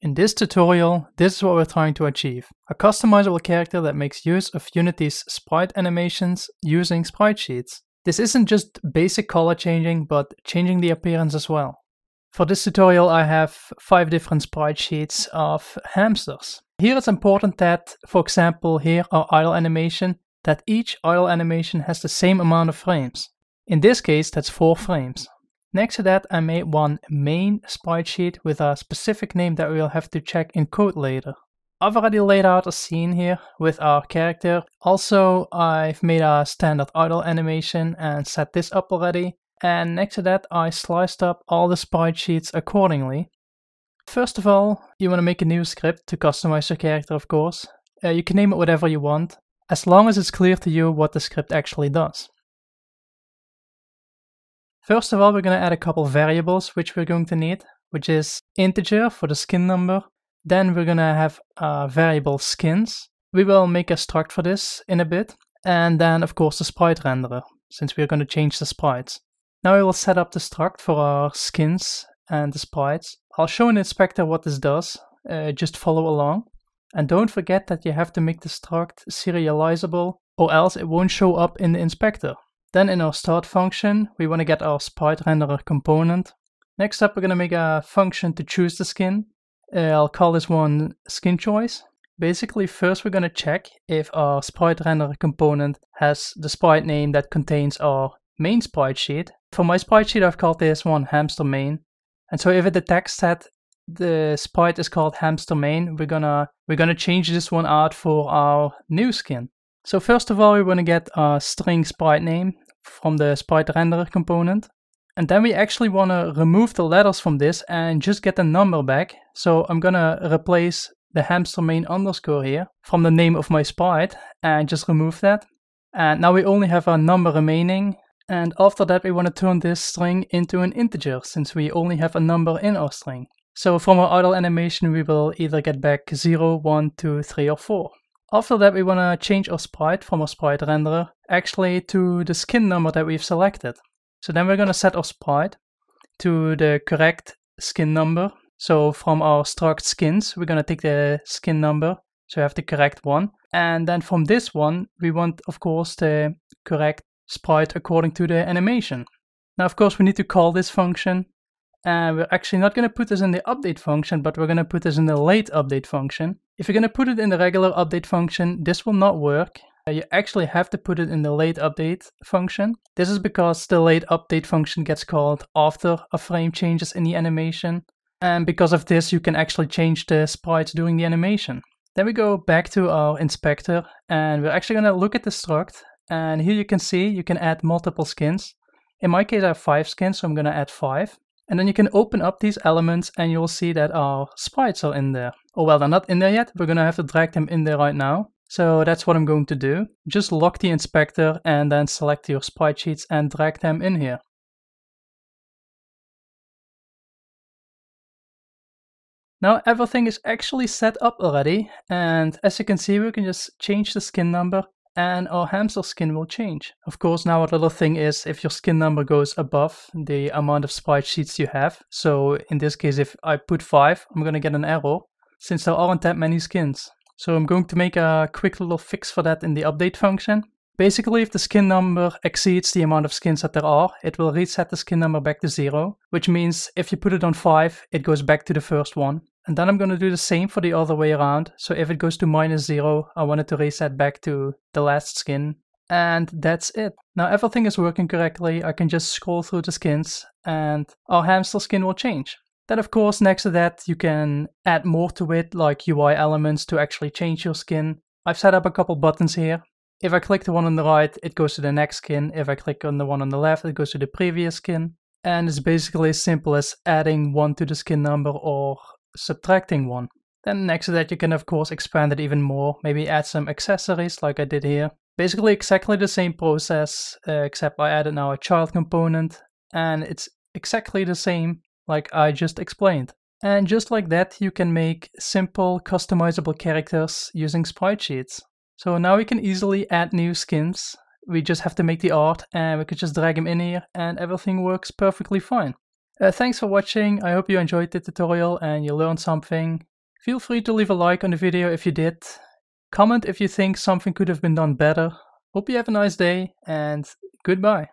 In this tutorial, this is what we're trying to achieve. A customizable character that makes use of Unity's sprite animations using sprite sheets. This isn't just basic color changing, but changing the appearance as well. For this tutorial I have 5 different sprite sheets of hamsters. Here it's important that, for example, here our idle animation, that each idle animation has the same amount of frames. In this case that's 4 frames. Next to that I made one main sprite sheet with a specific name that we'll have to check in code later. I've already laid out a scene here with our character. Also I've made a standard idle animation and set this up already. And next to that I sliced up all the sprite sheets accordingly. First of all, you want to make a new script to customize your character, of course. You can name it whatever you want, as long as it's clear to you what the script actually does. First of all, we're going to add a couple variables which we're going to need, which is integer for the skin number. Then we're going to have variable skins. We will make a struct for this in a bit. And then, of course, the sprite renderer, since we're going to change the sprites. Now we will set up the struct for our skins and the sprites. I'll show an inspector what this does. Just follow along. And don't forget that you have to make the struct serializable, or else it won't show up in the inspector. Then in our start function, we want to get our sprite renderer component. Next up, we're going to make a function to choose the skin. I'll call this one skin choice. Basically, first we're going to check if our sprite renderer component has the sprite name that contains our main sprite sheet. For my sprite sheet, I've called this one HamsterMain. And so if it detects that the sprite is called HamsterMain, we're gonna change this one out for our new skin. So first of all, we want to get a string sprite name from the sprite renderer component. And then we actually want to remove the letters from this and just get the number back. So I'm going to replace the HamsterMain underscore here from the name of my sprite and just remove that. And now we only have a number remaining. And after that, we want to turn this string into an integer since we only have a number in our string. So from our idle animation, we will either get back 0, 1, 2, 3, or 4. After that, we want to change our sprite from our sprite renderer actually to the skin number that we've selected. So then we're going to set our sprite to the correct skin number. So from our struct skins, we're going to take the skin number, so we have the correct one. And then from this one, we want, of course, the correct sprite according to the animation. Now, of course, we need to call this function. And we're actually not going to put this in the update function, but we're going to put this in the late update function. If you're going to put it in the regular update function, this will not work. You actually have to put it in the late update function. This is because the late update function gets called after a frame changes in the animation. And because of this, you can actually change the sprites during the animation. Then we go back to our inspector, and we're actually going to look at the struct. And here you can see you can add multiple skins. In my case, I have 5 skins, so I'm going to add 5. And then you can open up these elements and you'll see that our sprites are in there. Oh well, they're not in there yet. We're going to have to drag them in there right now. So that's what I'm going to do. Just lock the inspector and then select your sprite sheets and drag them in here. Now everything is actually set up already. And as you can see, we can just change the skin number and our hamster skin will change. Of course, now a little thing is if your skin number goes above the amount of sprite sheets you have. So in this case, if I put 5, I'm going to get an error since there aren't that many skins. So I'm going to make a quick little fix for that in the update function. Basically, if the skin number exceeds the amount of skins that there are, it will reset the skin number back to 0, which means if you put it on 5, it goes back to the first one. And then I'm going to do the same for the other way around. So if it goes to -0, I want it to reset back to the last skin. And that's it. Now everything is working correctly. I can just scroll through the skins and our hamster skin will change. Then of course, next to that, you can add more to it, like UI elements to actually change your skin. I've set up a couple buttons here. If I click the one on the right, it goes to the next skin. If I click on the one on the left, it goes to the previous skin. And it's basically as simple as adding one to the skin number or subtracting one. Then next to that you can of course expand it even more, maybe add some accessories like I did here. Basically exactly the same process, except I added now a child component, and it's exactly the same like I just explained. And just like that you can make simple customizable characters using sprite sheets. So now we can easily add new skins, we just have to make the art and we could just drag them in here and everything works perfectly fine. Thanks for watching. I hope you enjoyed the tutorial and you learned something. Feel free to leave a like on the video if you did. Comment if you think something could have been done better. Hope you have a nice day and goodbye.